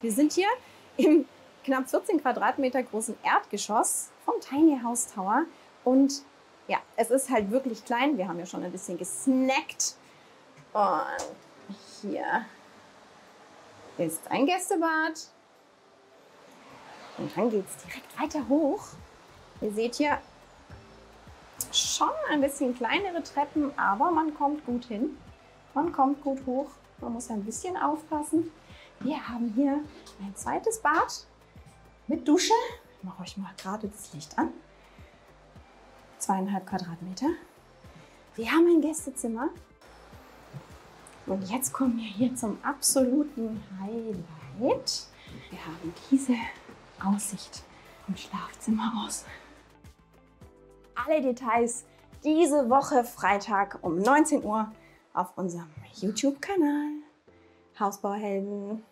Wir sind hier im knapp 14 Quadratmeter großen Erdgeschoss vom Tiny House Tower. Und ja, es ist halt wirklich klein. Wir haben ja schon ein bisschen gesnackt. Und hier ist ein Gästebad. Und dann geht es direkt weiter hoch. Ihr seht hier schon ein bisschen kleinere Treppen, aber man kommt gut hin. Man kommt gut hoch. Man muss ein bisschen aufpassen. Wir haben hier ein zweites Bad mit Dusche. Ich mache euch mal gerade das Licht an. 2,5 Quadratmeter. Wir haben ein Gästezimmer. Und jetzt kommen wir hier zum absoluten Highlight. Wir haben diese Aussicht vom Schlafzimmer aus. Alle Details diese Woche Freitag um 19 Uhr auf unserem YouTube-Kanal. Hausbau Helden.